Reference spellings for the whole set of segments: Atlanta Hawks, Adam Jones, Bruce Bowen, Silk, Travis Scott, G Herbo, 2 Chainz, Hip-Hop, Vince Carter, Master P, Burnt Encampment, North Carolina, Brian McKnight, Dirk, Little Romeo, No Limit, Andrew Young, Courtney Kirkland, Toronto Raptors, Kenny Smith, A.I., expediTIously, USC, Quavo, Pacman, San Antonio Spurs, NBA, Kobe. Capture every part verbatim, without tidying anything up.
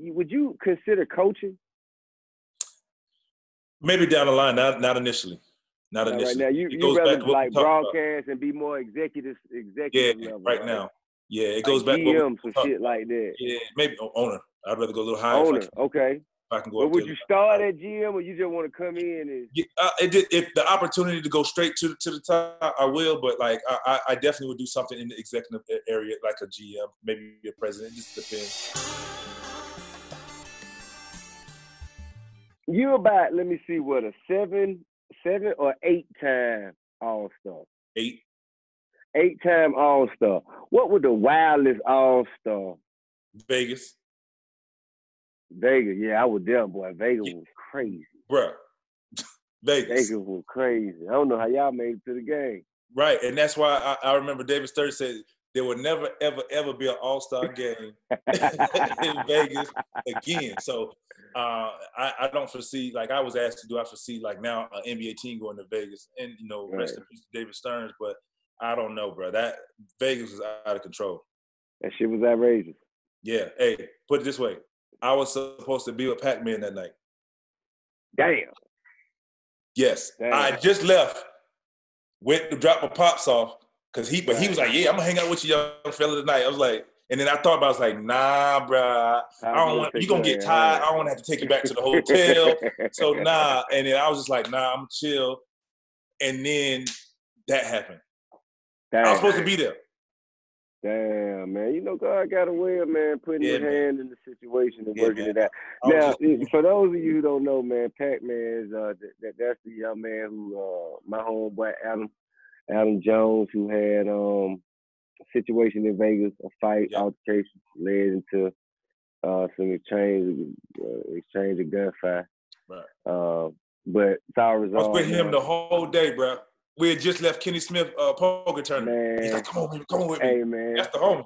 would you consider coaching? Maybe down the line, not not initially. Not now, initially. Right now, you, it goes rather back to like broadcast about. And be more executive, executive yeah, level. Right, right now. Yeah, it like goes back to G M some shit like that. Yeah, maybe oh, owner. I'd rather go a little higher. Owner, if I can, okay. If I can go but up would there. You start at G M, or you just want to come in and? Yeah, uh, it, if the opportunity to go straight to to the top, I will. But like, I, I definitely would do something in the executive area, like a G M, maybe a president. It just depends. You about? Let me see. What a seven, seven or eight time All Star. Eight. Eight time All Star. What was the wildest All Star? Vegas. Vegas, yeah, I was there, boy. Vegas yeah. was crazy, bro. Vegas. Vegas was crazy. I don't know how y'all made it to the game. Right, and that's why I, I remember David Stearns said there will never, ever, ever be an All Star game in Vegas again. So. Uh, I, I don't foresee, like I was asked to do, I foresee like now an N B A team going to Vegas and, you know, right. rest in peace to David Stearns, but I don't know, bro. That Vegas was out of control. That shit was outrageous. Yeah. Hey, put it this way. I was supposed to be with Pacman that night. Damn. Yes. Damn. I just left, went to drop my pops off, because he, but he was like, yeah, I'm going to hang out with you, young fella, tonight. I was like, and then I thought about it, I was like, nah, bruh. I don't want you gonna get tired. I don't wanna have to take you back to the hotel. So nah. And then I was just like, nah, I'm chill. And then that happened. Damn. I was supposed to be there. Damn, man. You know, God got a way of, man, putting yeah, your man. hand in the situation and yeah, working man. it out. Now, just... for those of you who don't know, man, Pacman is uh that, that that's the young man who uh my homeboy Adam, Adam Jones, who had um situation in Vegas, a fight, yep. altercation led into uh, some exchange, uh, exchange of gunfire. Right. Uh, but it's all resolved. I was with him, man, the whole day, bro. We had just left Kenny Smith uh, poker tournament. Man. He's like, "Come on, baby, come on with me." Hey, man, that's the homie.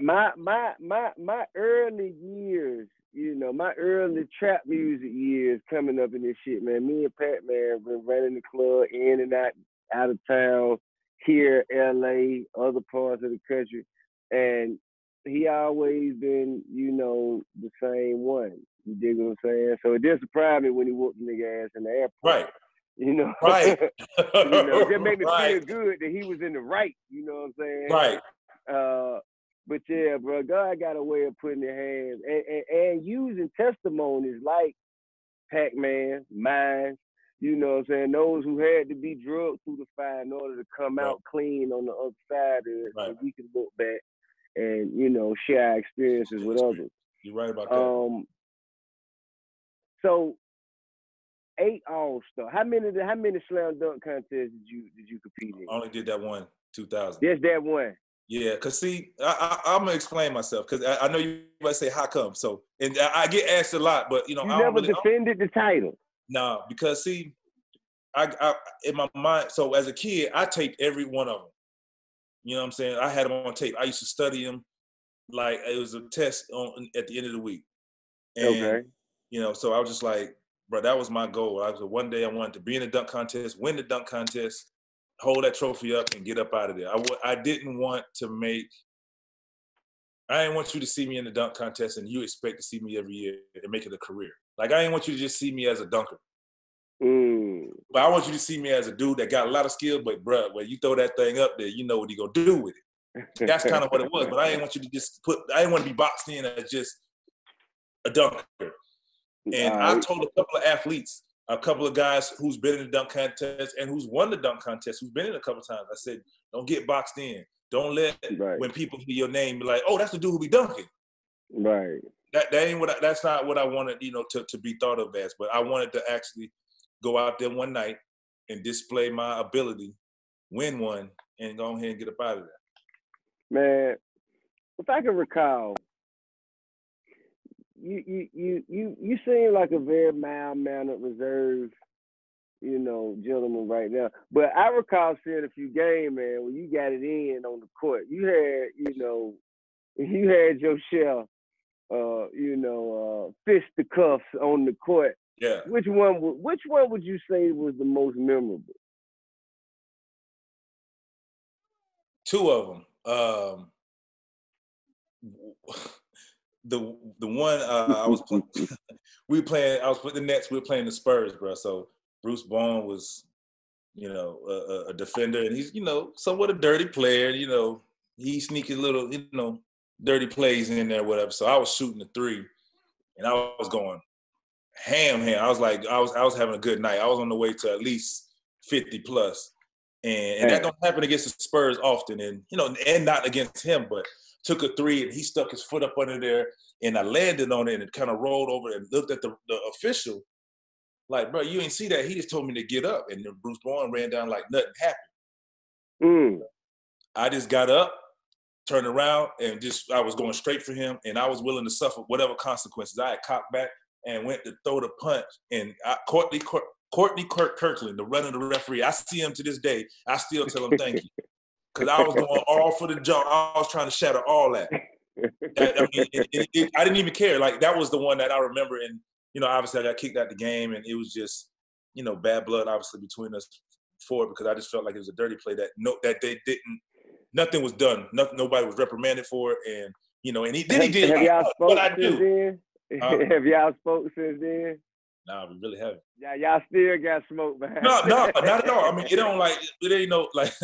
My my my my early years, you know, my early trap music years coming up in this shit, man. Me and Pacman been running the club in and out, out of town. Here, L A, other parts of the country, and he always been, you know, the same one. You dig what I'm saying? So it did surprise me when he whooped the nigga ass in the airport. Right. You know? Right. You know, that made me right. feel good that he was in the right, you know what I'm saying? Right. Uh, but yeah, bro, God got a way of putting their hands, and, and, and using testimonies like Pacman, mine, you know what I'm saying? Those who had to be drugged through the fire in order to come right. out clean on the other side of it, right. so we can look back and, you know, share our experiences with others. You're right about that. Um, so, eight All-Star. How many? How many slam dunk contests did you did you compete in? I only did that one, two thousand. Just that one. Yeah, cause see, I, I, I'm gonna explain myself, cause I, I know you might say how come. So, and I, I get asked a lot, but you know, you I never really, defended the title. Nah, because see, I, I in my mind, so as a kid, I taped every one of them. You know what I'm saying? I had them on tape. I used to study them like it was a test on at the end of the week. And, okay. You know, so I was just like, bro, that was my goal. I was like, one day I wanted to be in a dunk contest, win the dunk contest, hold that trophy up, and get up out of there. I, w- I didn't want to make, I didn't want you to see me in the dunk contest and you expect to see me every year and make it a career. Like, I didn't want you to just see me as a dunker. Mm. But I want you to see me as a dude that got a lot of skill, but, bruh, when you throw that thing up there, you know what he gonna do with it. That's kind of what it was. But I didn't want you to just put – I didn't want to be boxed in as just a dunker. And right. I told a couple of athletes, a couple of guys who's been in the dunk contest and who's won the dunk contest, who's been in a couple of times, I said, don't get boxed in. Don't let right. – when people hear your name, be like, oh, that's the dude who be dunking. Right. That, that ain't what I, that's not what I wanted, you know, to, to be thought of as. But I wanted to actually go out there one night and display my ability, win one, and go ahead and get up out of there. Man, if I can recall, you you you you you seem like a very mild-mannered, reserved, you know, gentleman right now. But I recall seeing a few games, man, when you got it in on the court. You had, you know, you had your shell. Uh, you know, uh, fist the cuffs on the court. Yeah. Which one? W- which one would you say was the most memorable? Two of them. Um, the the one uh, I was playing, we were playing, I was with the Nets, we were playing the Spurs, bro. So Bruce Bowen was, you know, a, a defender, and he's, you know, somewhat a dirty player. You know, he sneaky little, you know, dirty plays in there, whatever. So I was shooting the three, and I was going ham, ham. I was like, I was, I was having a good night. I was on the way to at least fifty plus, and, and that don't happen against the Spurs often, and you know, and not against him, but. Took a three, and he stuck his foot up under there, and I landed on it, and it kind of rolled over and looked at the, the official like, bro, you ain't see that. He just told me to get up, and then Bruce Bowen ran down like nothing happened. Mm. I just got up, turned around, and just I was going straight for him, and I was willing to suffer whatever consequences. I had cocked back and went to throw the punch, and I, Courtney, Courtney Kirk, Kirkland, the runner, the referee, I see him to this day. I still tell him thank you. Because I was going all for the jump. I was trying to shatter all that. that I, mean, it, it, it, I didn't even care. Like, that was the one that I remember. And, you know, obviously I got kicked out the game, and it was just, you know, bad blood, obviously, between us four, because I just felt like it was a dirty play that no, that they didn't – nothing was done. Nothing, nobody was reprimanded for it. And, you know, and he did. He did. Have y'all spoke since then? Um, Have y'all spoke since then? Nah, we really haven't. Yeah, y'all still got smoked, man. No, no, not at all. I mean, it don't, like – it ain't no, like –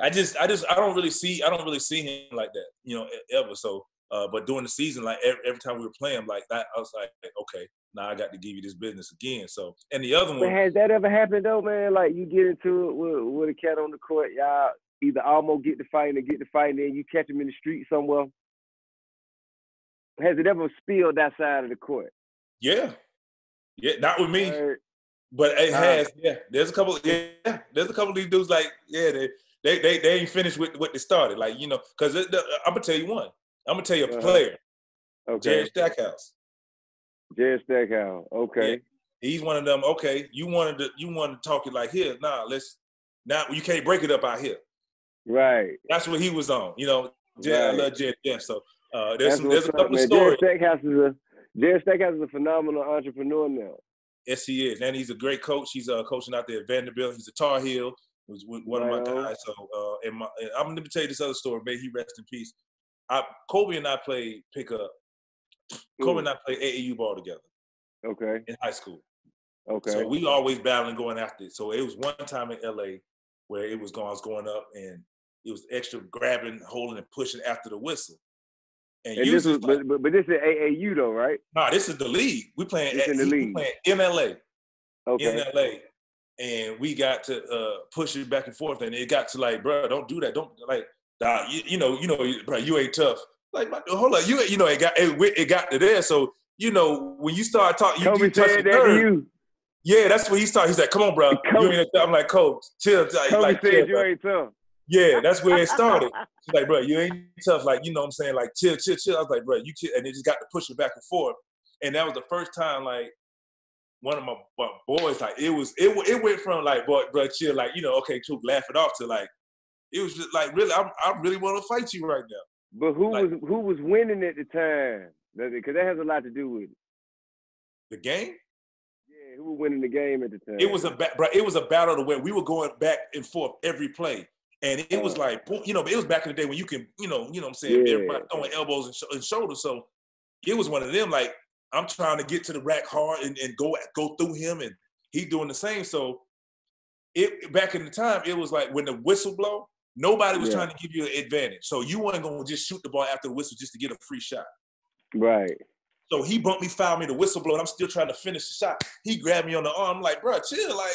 I just, I just, I don't really see, I don't really see him like that, you know, ever. So, uh, but during the season, like every, every time we were playing, like that, I was like, okay, now I got to give you this business again. So, and the other one, man, has that ever happened though, man? Like you get into it with, with a cat on the court, y'all either almost get to fighting or get to fighting, and you catch him in the street somewhere. Has it ever spilled that side of the court? Yeah, yeah, not with me, uh, but it has. Uh, yeah, there's a couple. Yeah, there's a couple of these dudes like, yeah, they. They, they they ain't finished with what they started. Like, you know, because I'm going to tell you one. I'm going to tell you a player. Okay. Jared Stackhouse. Jared Stackhouse. Okay. Yeah. He's one of them, okay, you wanted to you wanted to talk it like, here, nah, let's – now you can't break it up out here. Right. That's what he was on. You know, Jared, right. I love Jared. Yeah, so uh, there's, some, there's a couple up, stories. Jared Stackhouse, is a, Jared Stackhouse is a phenomenal entrepreneur now. Yes, he is. And he's a great coach. He's uh, coaching out there at Vanderbilt. He's a Tar Heel. Was with one wow. of my guys. So, uh, and my, and I'm gonna tell you this other story. May he rest in peace. I, Kobe and I played pickup. Kobe mm. and I played A A U ball together. Okay. In high school. Okay. So we always battling, going after it. So it was one time in L A where it was going, I was going up, and it was extra grabbing, holding, and pushing after the whistle. And, and this was, like, but, but but this is A A U though, right? Nah, this is the league. We playing at, in the league. We playing in L A. Okay. In L A. And we got to uh, push it back and forth, and it got to like, bro, don't do that. Don't like, nah, you, you know, you know, bro, you ain't tough. Like, hold on, you, you know, it got, it, it got to there. So you know, when you start talking, you, you touch the nerve. You. Yeah, that's what he started. He's like, come on, bro. You ain't tough. I'm like, Coach, chill. Kobe like, said chill, you bro. Ain't tough. Yeah, that's where it started. She's like, bro, you ain't tough. Like, you know, what I'm saying, like, chill, chill, chill. I was like, bro, you chill, and it just got to push it back and forth. And that was the first time, like. One of my, my boys, like, it was, it it went from, like, boy, bro, chill, like, you know, okay, cool, laugh it off to, like, it was just, like, really, I I really want to fight you right now. But who like, was who was winning at the time? Because that has a lot to do with it. The game? Yeah, who was winning the game at the time? It was a, bro, it was a battle to where we were going back and forth every play. And it, it was like, you know, but it was back in the day when you can, you know, you know what I'm saying, yeah. Everybody throwing elbows and, sh- and shoulders. So it was one of them, like, I'm trying to get to the rack hard and, and go go through him, and he doing the same. So it back in the time, it was like when the whistle blow, nobody was yeah. trying to give you an advantage. So you weren't going to just shoot the ball after the whistle just to get a free shot. Right. So he bumped me, fouled me, the whistle blow, and I'm still trying to finish the shot. He grabbed me on the arm, I'm like, bro, chill. Like,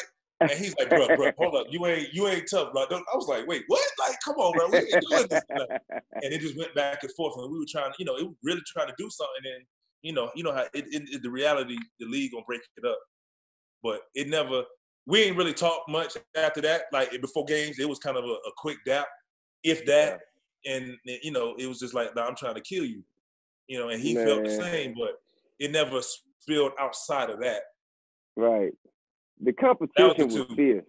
and he's like, bro, bro, hold up. You ain't you ain't tough, bro. Don't, I was like, wait, what? Like, come on, bro. We ain't doing this. Like, and it just went back and forth. And we were trying to, you know, it was really trying to do something. And You know, you know how it, it, it, the reality, the league gonna break it up. But it never, we ain't really talked much after that. Like before games, it was kind of a, a quick dap, if that. Yeah. And, you know, it was just like, nah, I'm trying to kill you. You know, and he Man. felt the same, but it never spilled outside of that. Right. The competition was, was fierce.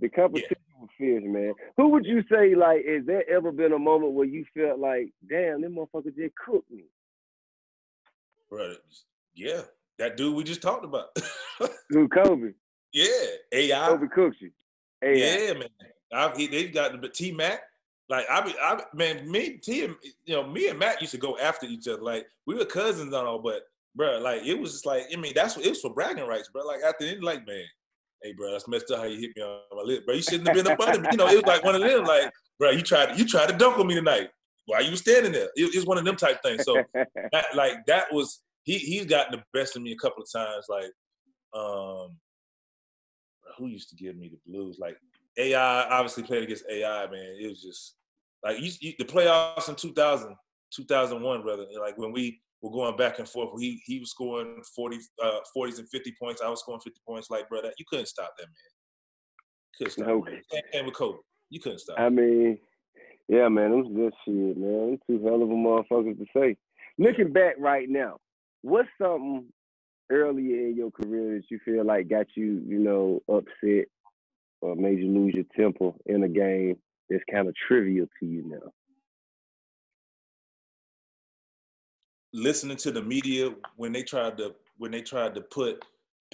The competition yeah. was fierce, man. Who would you say, like, has there ever been a moment where you felt like, damn, this motherfucker just cooked me? Bro, yeah, that dude we just talked about. Dude, Kobe. Yeah, A I. Kobe cooks you. A I. Yeah, man. I've, he, they've got the T-Mac. Like I, I man, me, T, you know, me and Matt used to go after each other. Like we were cousins and all, but bro, like it was just like I mean, that's what it was for bragging rights, bro. Like after it, like man, hey, bro, that's messed up how you hit me on my lip, bro. You shouldn't have been up under me. You know, it was like one of them, like bro, you tried, you tried to dunk on me tonight while you were standing there. It, it's one of them type things. So that, like that was he. He's gotten the best of me a couple of times. Like, um, who used to give me the blues? Like A I, obviously played against A I, man. It was just. Like, you, you, the playoffs in two thousand, two thousand one, brother, like, when we were going back and forth, he he was scoring forty, uh, forties and fifty points. I was scoring fifty points. Like, brother, you couldn't stop that, man. Couldn't stop no way. And with Kobe. You couldn't stop. I mean, yeah, man, it was good shit, man. It's two hell of a motherfuckers to say. Looking back right now, what's something earlier in your career that you feel like got you, you know, upset or made you lose your temper in a game? It's kind of trivial to you now. Listening to the media when they tried to when they tried to put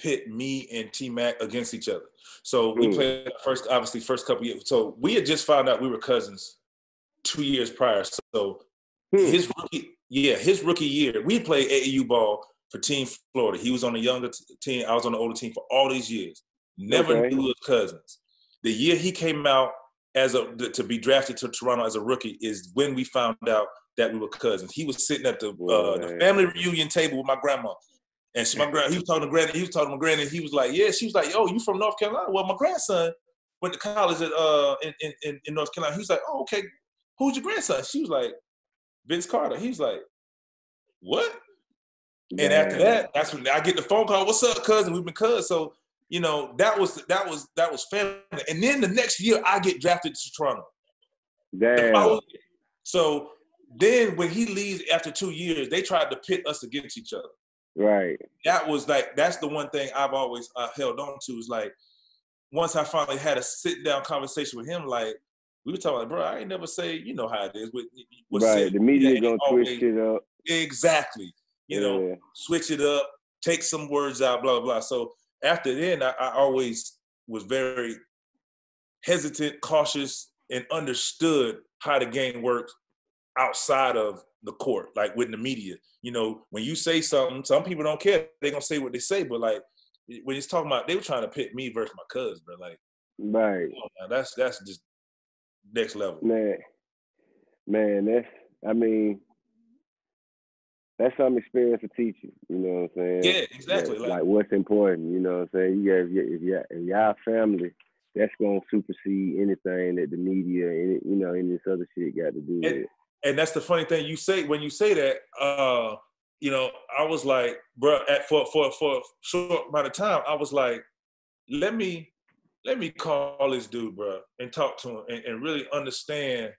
pit me and T-Mac against each other. So we mm. played first, obviously first couple years. So we had just found out we were cousins two years prior. So mm. his rookie, yeah, his rookie year, we played A A U ball for Team Florida. He was on the younger t- team. I was on the older team for all these years. Never okay. knew his cousins. The year he came out. As a, to be drafted to Toronto as a rookie is when we found out that we were cousins. He was sitting at the, uh, the family reunion table with my grandma, and she, my grandma, he was talking to granny. He was talking to my granny. And he was like, "Yeah." She was like, "Yo, you from North Carolina?" Well, my grandson went to college at uh in in, in North Carolina. He was like, "Oh, okay. Who's your grandson?" She was like, "Vince Carter." He was like, "What?" Yeah. And after that, that's when I get the phone call. "What's up, cousin? We've been cousins." So. You know, that was that was that was family. And then the next year I get drafted to Toronto. Damn. So then when he leaves after two years, they tried to pit us against each other. Right. That was like that's the one thing I've always uh, held on to is like once I finally had a sit down conversation with him, like we were talking like, bro, I ain't never say you know how it is with, with right. Sitting, the media gonna always, twist it up. Exactly. You yeah. know, switch it up, take some words out, blah blah. So. After then, I, I always was very hesitant, cautious, and understood how the game works outside of the court, like with the media. You know, when you say something, some people don't care. They're going to say what they say. But, like, when it's talking about, they were trying to pit me versus my cousin, bro. Like, right. You know, that's, that's just next level. Man, man, that's, I mean, that's some experience to teach you, you know what I'm saying? Yeah, exactly. Like, like what's important, you know what I'm saying? You got, if y'all if y'all family, that's going to supersede anything that the media and, you know, and this other shit got to do with it. And that's the funny thing you say, when you say that, uh, you know, I was like, bro, at, for, for, for a short amount of time, I was like, let me, let me call this dude, bro, and talk to him and, and really understand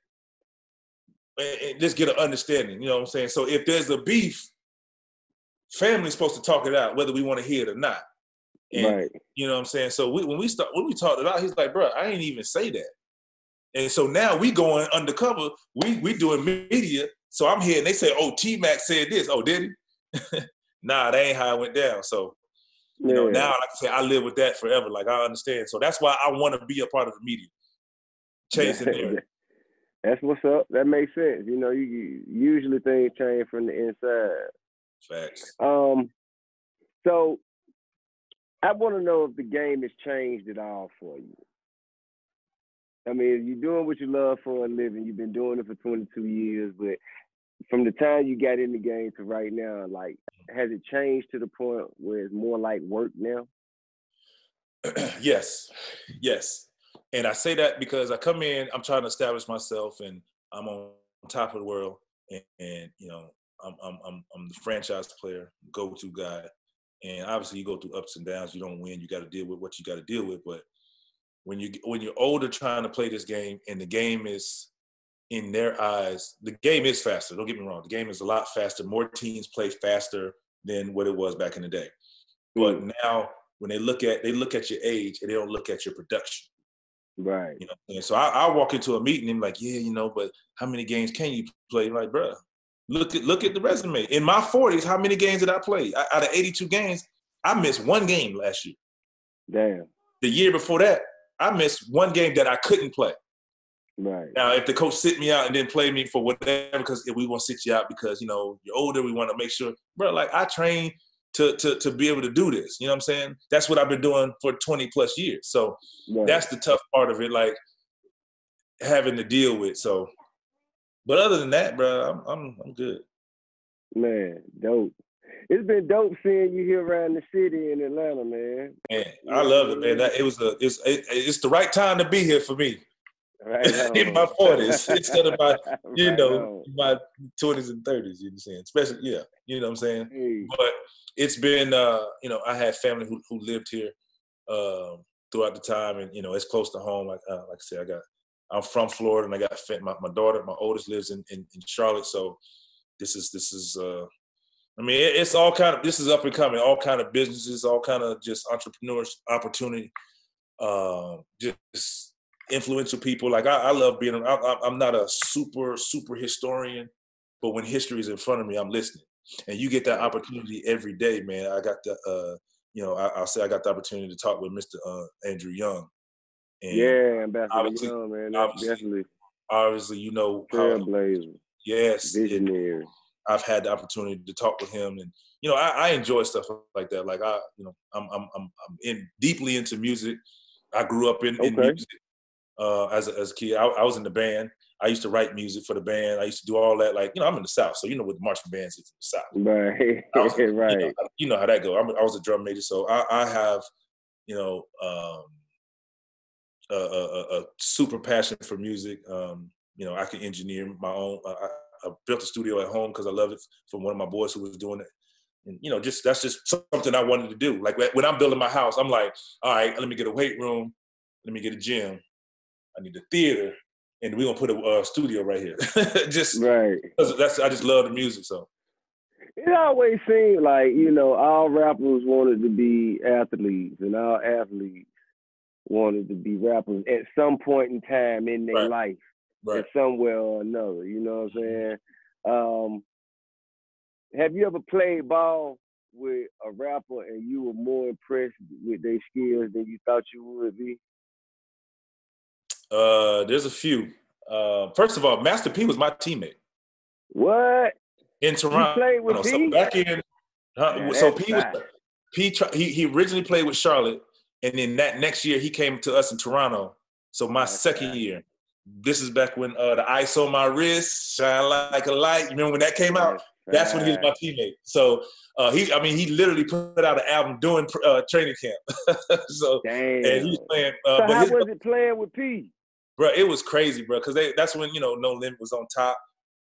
and just get an understanding, you know what I'm saying? So if there's a beef, family's supposed to talk it out, whether we want to hear it or not. And, right. You know what I'm saying? So we, when we start, when we talked it out, he's like, bro, I ain't even say that. And so now we going undercover. We we doing media. So I'm here and they say, oh, T-Mac said this. Oh, did he? Nah, that ain't how it went down. So, you yeah. know, now, like I say, I live with that forever. Like, I understand. So that's why I want to be a part of the media. Chasing there. That's what's up. That makes sense. You know, you, you usually things change from the inside. Facts. Um, so I want to know if the game has changed at all for you. I mean, you're doing what you love for a living. You've been doing it for twenty-two years, but from the time you got in the game to right now, like, has it changed to the point where it's more like work now? Yes. Yes. And I say that because I come in, I'm trying to establish myself, and I'm on top of the world, and, and you know, I'm I'm I'm I'm the franchise player, go-to guy, and obviously you go through ups and downs. You don't win, you got to deal with what you got to deal with. But when you when you're older, trying to play this game, and the game is in their eyes, the game is faster. Don't get me wrong, the game is a lot faster. More teams play faster than what it was back in the day. But now, when they look at they look at your age, and they don't look at your production. Right. You know, and so I, I walk into a meeting and I'm like, yeah, you know, but how many games can you play? I'm like, bro, look at look at the resume. In my forties, how many games did I play? I, out of eighty-two games, I missed one game last year. Damn. The year before that, I missed one game that I couldn't play. Right. Now, if the coach sit me out and then play me for whatever, because if we want to sit you out because, you know, you're older, we want to make sure. Bro, like, I trained to, to, to be able to do this. You know what I'm saying? That's what I've been doing for twenty plus years. So right. That's the tough part of it, like, having to deal with. So, but other than that, bro, I'm I'm, I'm good. Man, dope. It's been dope seeing you here around the city in Atlanta, man. Man, I love it, man. That, it was a, it's, it, it's the right time to be here for me. Right in my forties, instead of my, you right know, on. my twenties and thirties. You know what I'm saying? Especially, yeah, you know what I'm saying. Hey. But it's been, uh, you know, I had family who who lived here uh, throughout the time, and you know, it's close to home. Like uh, like I said, I got, I'm from Florida, and I got my my daughter, my oldest lives in in, in Charlotte, so. This is, this is, uh, I mean, it, it's all kind of, this is up and coming, all kind of businesses, all kind of just entrepreneurs, opportunity, uh, just influential people. Like, I, I love being, I, I'm not a super, super historian, but when history is in front of me, I'm listening. And you get that opportunity every day, man. I got the, uh, you know, I, I'll say I got the opportunity to talk with Mister Uh, Andrew Young. And yeah, Ambassador Young, man. Obviously, definitely. Obviously, you know. Trailblazer. Yes, visionary. It, I've had the opportunity to talk with him, and you know, I, I enjoy stuff like that. Like I, you know, I'm I'm I'm, I'm in deeply into music. I grew up in, okay. in music uh, as a, as a kid. I, I was in the band. I used to write music for the band. I used to do all that. Like you know, I'm in the South, so you know what the marching bands is in the South. Right, was, right. You know, you know how that go. I'm, I was a drum major, so I, I have, you know, um, a, a, a super passion for music. Um, You know, I can engineer my own. I, I built a studio at home because I love it from one of my boys who was doing it. And, you know, just that's just something I wanted to do. Like when I'm building my house, I'm like, all right, let me get a weight room. Let me get a gym. I need a theater. And we're going to put a uh, studio right here. just, right. That's, I just love the music. So it always seemed like, you know, all rappers wanted to be athletes and all athletes wanted to be rappers at some point in time in their right. life. Right. Somewhere or another, you know what I'm saying? Um, have you ever played ball with a rapper and you were more impressed with their skills than you thought you would be? Uh, there's a few. Uh, first of all, Master P was my teammate. What? In Toronto. You played with P? So back in, huh? Yeah, so P was, P, he, he originally played with Charlotte, and then that next year he came to us in Toronto. So my that's second right. year. This is back when uh, the ice on my wrist, shine like a light. You remember when that came out? That's when he was my teammate. So uh, he, I mean, he literally put out an album during uh, training camp. so Damn. And he was playing. Uh, so but how his, was it playing with P? Bro, it was crazy, bro. Because they that's when you know No Limit was on top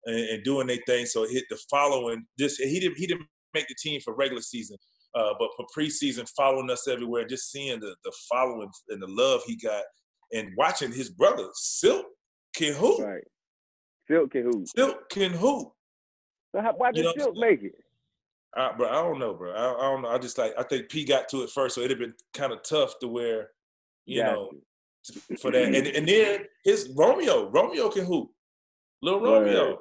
and, and doing their thing. So it hit the following. Just he didn't he didn't make the team for regular season, uh, but for preseason, following us everywhere, just seeing the the following and the love he got, and watching his brother Silk. Can hoop. Right. Silk can hoop. Silk can hoop. So how, why did you know Silk make it? I, bro, I don't know, bro. I, I don't know. I just like, I think P got to it first, so it'd have been kind of tough to where, you got know, you. for that. and, and then his Romeo. Romeo can hoop. Little Romeo. Right.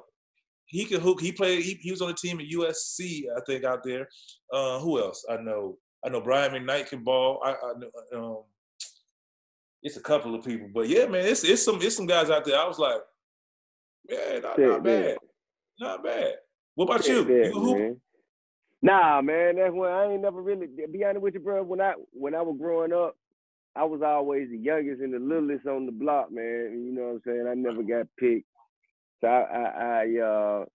He can hoop. He played, he, he was on the team at U S C, I think, out there. Uh, who else? I know. I know Brian McKnight can ball. I, I know. Um, It's a couple of people, but yeah, man, it's it's some it's some guys out there. I was like, yeah, not, not bad, not bad. What about you? That, you man. Nah, man, that's when I ain't never really. Be honest with you, bro. When I when I was growing up, I was always the youngest and the littlest on the block, man. You know what I'm saying? I never got picked, so I I, I uh,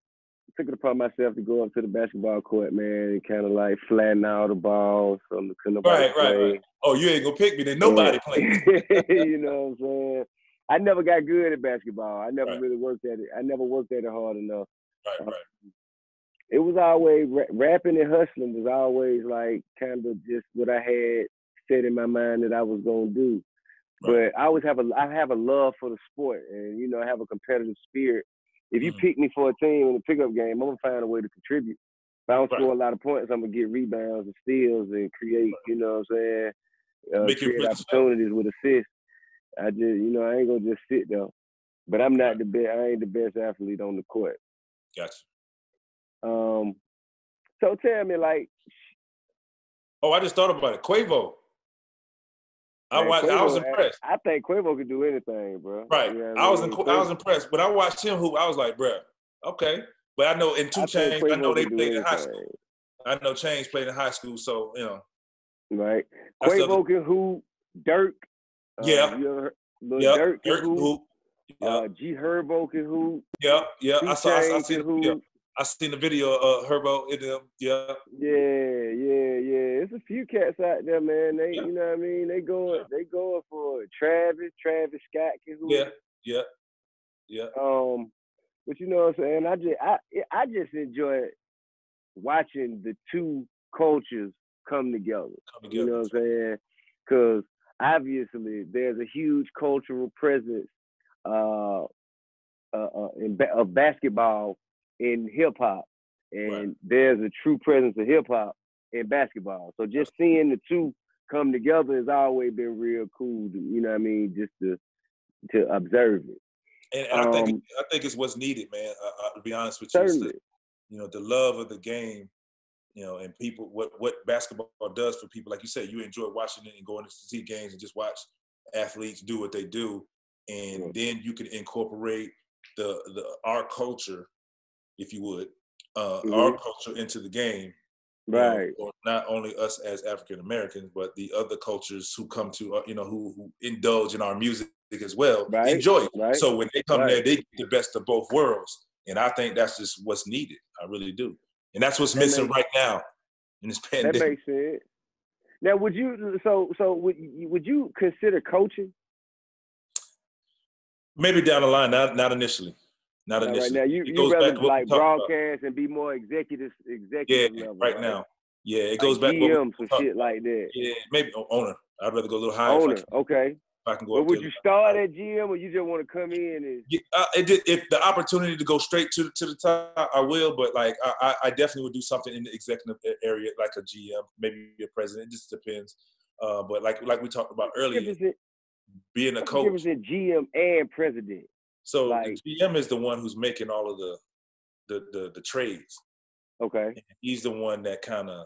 took it upon myself to go up to the basketball court, man, and kind of like flatten out the balls from the couldn't right, right, right. Oh, you ain't gonna pick me, then nobody yeah. plays. You know what I'm saying? I never got good at basketball. I never right. really worked at it. I never worked at it hard enough. Right, right. Um, it was always, rapping and hustling was always like kind of just what I had set in my mind that I was gonna do. Right. But I always have a, I have a love for the sport, and you know, I have a competitive spirit. If you mm-hmm. pick me for a team in a pickup game, I'm gonna find a way to contribute. If I don't right. score a lot of points, I'm gonna get rebounds and steals and create, you know what I'm saying? Uh, create opportunities with assists. I just, you know, I ain't gonna just sit though. But I'm not the best. I ain't the best athlete on the court. Gotcha. Um, so tell me, like, oh, I just thought about it. Quavo. I watched. I was impressed. I think Quavo could do anything, bro. Right. You know I, I was. In, I was impressed, but I watched him. Who I was like, bro, okay. But I know in two Chainz, I know they played in high school. I know Chainz played in high school, so you know. Right. Quavo can hoop. Dirk. Yeah. Uh, you know, yep. Dirk can hoop. Yep. Uh, G Herbo can hoop. Yeah, yeah. I saw. I, I seen. Yeah. I seen the video of uh, Herbo in them. Yeah. Yeah, yeah, yeah. It's a few cats out there, man. They, yeah. you know what I mean. They going. Yeah. They going for Travis. Travis Scott can hoop. Yeah, yeah, yeah. Um, but you know what I'm saying. I just, I, I just enjoy watching the two cultures come together. Come together. You know what I'm saying? Because obviously there's a huge cultural presence uh, uh, uh in ba- of basketball in hip hop, and right. there's a true presence of hip hop in basketball. So just seeing the two come together has always been real cool. To, you know what I mean? Just to to observe it. And um, I think I think it's what's needed, man. Uh, uh, to be honest with certainly. you, you know, the love of the game. You know, and people, what, what basketball does for people, like you said, you enjoy watching it and going to see games and just watch athletes do what they do. And right. then you can incorporate the, the our culture, if you would, uh, mm-hmm. our culture into the game. Right. You know, not only us as African-Americans, but the other cultures who come to, you know, who, who indulge in our music as well, right. enjoy it. Right. So when they come right. there, they get the best of both worlds. And I think that's just what's needed. I really do. And that's what's missing that makes, right now in this pandemic. That makes sense. Now, would you so so would you, would you consider coaching? Maybe down the line, not not initially, not, not initially. Right now, you it you rather like broadcast about. and be more executive executive yeah, level. Right, right now, yeah, it like goes back. G M some shit like that. Yeah, maybe owner. I'd rather go a little higher. Owner, if I can, okay. If I can go. But up would there. you start at G M, or you just want to come in and? Yeah, uh, it, if the opportunity to go straight to to the top, I will. But like, I, I definitely would do something in the executive area, like a G M, maybe a president. It just depends. Uh, but like like we talked about earlier, it, being a coach. It was a G M and president. So like, the G M is the one who's making all of the the the, the trades. Okay. And he's the one that kind of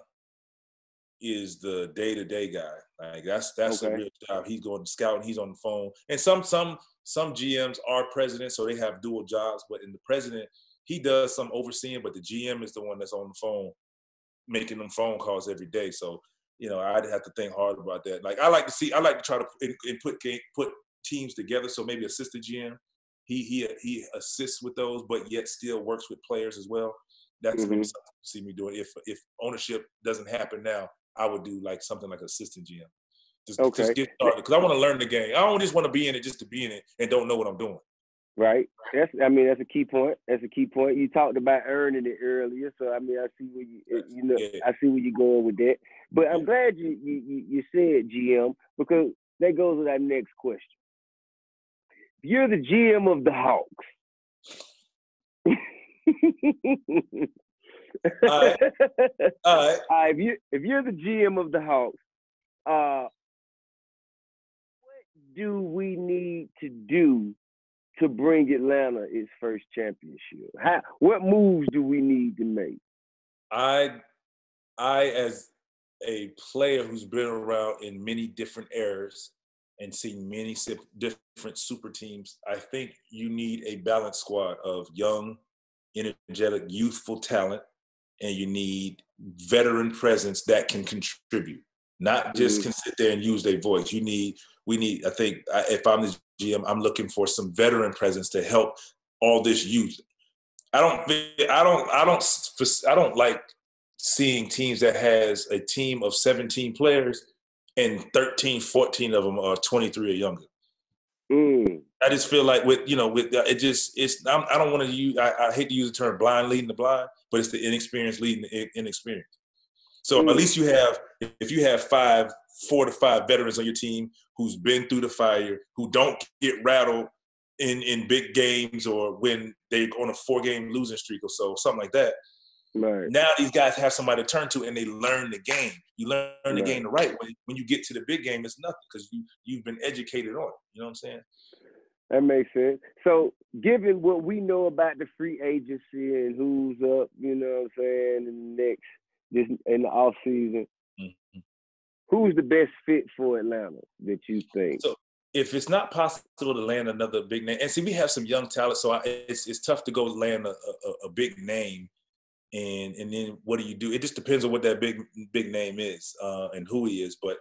is the day-to-day guy. Like that's that's okay. a real job. He's going to scout and he's on the phone. And some some some G Ms are presidents, so they have dual jobs. But in the president, he does some overseeing, but the G M is the one that's on the phone, making them phone calls every day. So you know, I'd have to think hard about that. Like I like to see, I like to try to and, and put put teams together. So maybe assist the G M. He he he assists with those, but yet still works with players as well. That's mm-hmm. maybe something you see me doing. If if ownership doesn't happen now, I would do like something like assistant G M. Just, okay. just get started because I want to learn the game. I don't just want to be in it just to be in it and don't know what I'm doing. Right. That's. I mean, that's a key point. That's a key point. You talked about earning it earlier, so I mean, I see where you, you know, yeah. I see where you're going with that. But I'm glad you you you said G M because that goes to that next question. If you're the G M of the Hawks. All right. All right. Uh, if you if you're the G M of the Hawks, uh, what do we need to do to bring Atlanta its first championship? How, what moves do we need to make? I, I as a player who's been around in many different eras and seen many different super teams, I think you need a balanced squad of young, energetic, youthful talent. And you need veteran presence that can contribute, not just can sit there and use their voice. You need, we need, I think, if I'm the G M, I'm looking for some veteran presence to help all this youth. I don't, I don't, I don't, I don't like seeing teams that has a team of seventeen players and thirteen, fourteen of them are twenty-three or younger. Mm. I just feel like with, you know, with it just, it's, I'm, I don't want to use, I, I hate to use the term blind leading the blind, but it's the inexperienced leading the inexperienced. So mm. at least you have, if you have five, four to five veterans on your team who's been through the fire, who don't get rattled in, in big games or when they're on a four game losing streak or so, something like that. Right. Now these guys have somebody to turn to and they learn the game. You learn the right. game the right way. When you get to the big game, it's nothing because you, you've been educated on it. You know what I'm saying? That makes sense. So given what we know about the free agency and who's up, you know what I'm saying, in the next, this, in the offseason, mm-hmm. who's the best fit for Atlanta that you think? So if it's not possible to land another big name, and see, we have some young talent, so I, it's it's tough to go land a, a, a big name. And and then what do you do? It just depends on what that big big name is uh, and who he is. But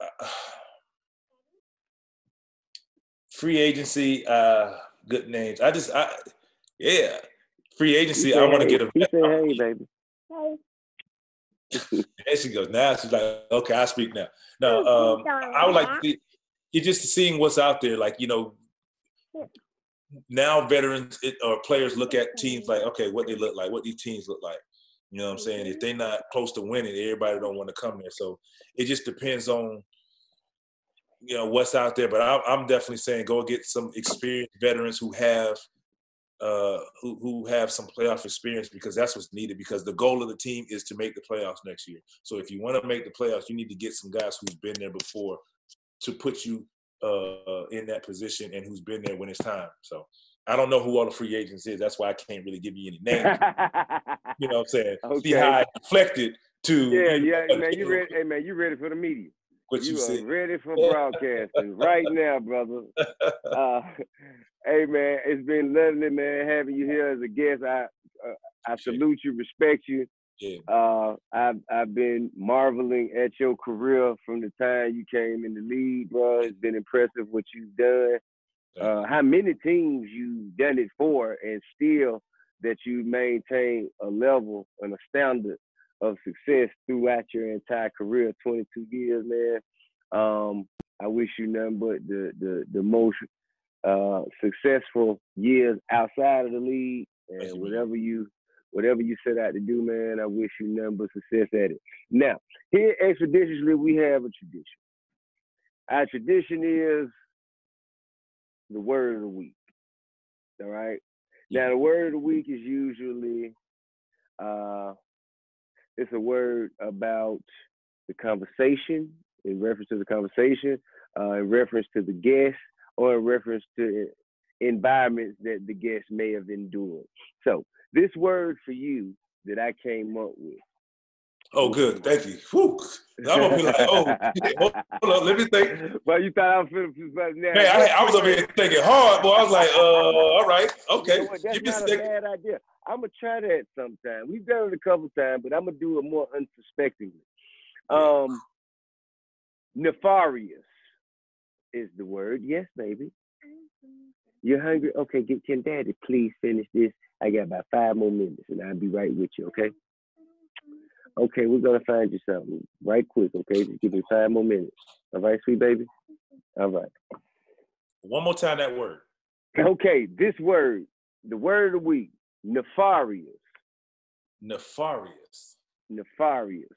uh, free agency, uh, good names. I just, I yeah, free agency. I want to hey. get a. He said, "Hey, baby." Hey. There she goes. Now she's like, okay, I speak now. No, um, I would like to see, you're just seeing what's out there. Like, you know, now veterans it, or players look at teams like, okay, what they look like, what these teams look like. You know what I'm saying? If they're not close to winning, everybody don't want to come there. So it just depends on, you know, what's out there. But I, I'm definitely saying go get some experienced veterans who have Uh, who, who have some playoff experience, because that's what's needed, because the goal of the team is to make the playoffs next year. So if you want to make the playoffs, you need to get some guys who've been there before to put you uh, in that position and who's been there when it's time. So I don't know who all the free agents is. That's why I can't really give you any names. You know what I'm saying? Okay. See how I deflected to yeah, yeah, uh, man, you ready, hey, man, you ready for the media. What you, you are ready for broadcasting right now, brother. Uh, hey, man, it's been lovely, man, having you here as a guest. I uh, I salute you, respect you. Yeah. Uh, I've, I've been marveling at your career from the time you came in the league, bro. It's been impressive what you've done. Uh, how many teams you've done it for, and still that you maintain a level and a standard of success throughout your entire career, twenty-two years, man. Um, I wish you nothing but the the, the most uh, successful years outside of the league, and whatever you whatever you set out to do, man. I wish you nothing but success at it. Now, here expediTIously, we have a tradition. Our tradition is the word of the week. All right. Now, the word of the week is usually. Uh, It's a word about the conversation, in reference to the conversation, uh, in reference to the guest, or in reference to environments that the guest may have endured. So this word for you that I came up with. Oh, good. Thank you. Whew. I'm going to be like, oh, hold on, let me think. Well, you thought I was feeling something now. Man, I, I was over here thinking hard, boy. I was like, uh, all right, okay. You know what, that's Give me not a second. Bad idea. I'm going to try that sometime. We've done it a couple times, but I'm going to do it more unsuspectingly. Um, nefarious is the word. Yes, baby. You're hungry? Okay, get, can Daddy please finish this? I got about five more minutes, and I'll be right with you, okay? Okay, we're going to find you something right quick, okay? Just give me five more minutes. All right, sweet baby? All right. One more time that word. Okay, this word, the word of the week. Nefarious. Nefarious. Nefarious.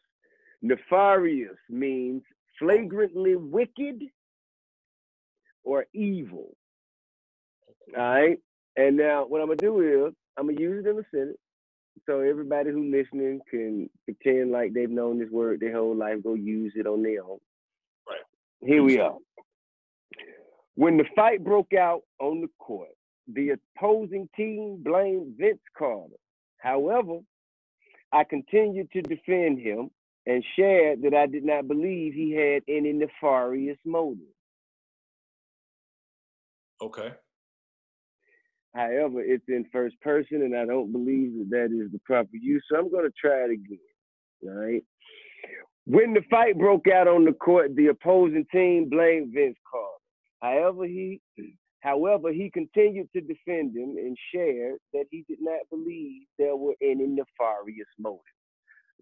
Nefarious means flagrantly wicked or evil. All right? And now what I'm going to do is I'm going to use it in a sentence so everybody who's listening can pretend like they've known this word their whole life, go use it on their own. Right. Here we are. When the fight broke out on the court, the opposing team blamed Vince Carter. However, I continued to defend him and shared that I did not believe he had any nefarious motive. Okay. However, it's in first person, and I don't believe that that is the proper use, so I'm going to try it again. All right. When the fight broke out on the court, the opposing team blamed Vince Carter. However, he... However, he continued to defend him and shared that he did not believe there were any nefarious motives.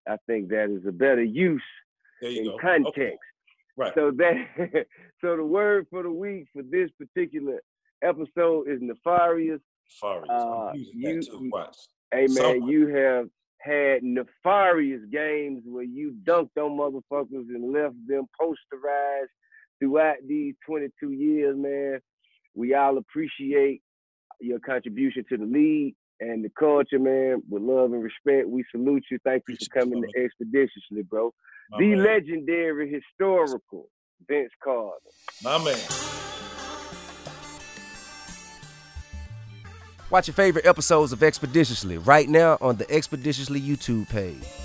I think that is a better use in go. Context. Okay. Right. So that so the word for the week for this particular episode is nefarious. Nefarious. Uh, you, too much. Hey man, Someone. you have had nefarious games where you dunked on motherfuckers and left them posterized throughout these twenty-two years, man. We all appreciate your contribution to the league and the culture, man. With love and respect, we salute you. Thank you for coming to expediTIously, bro. The legendary, historical Vince Carter. My man. Watch your favorite episodes of expediTIously right now on the expediTIously YouTube page.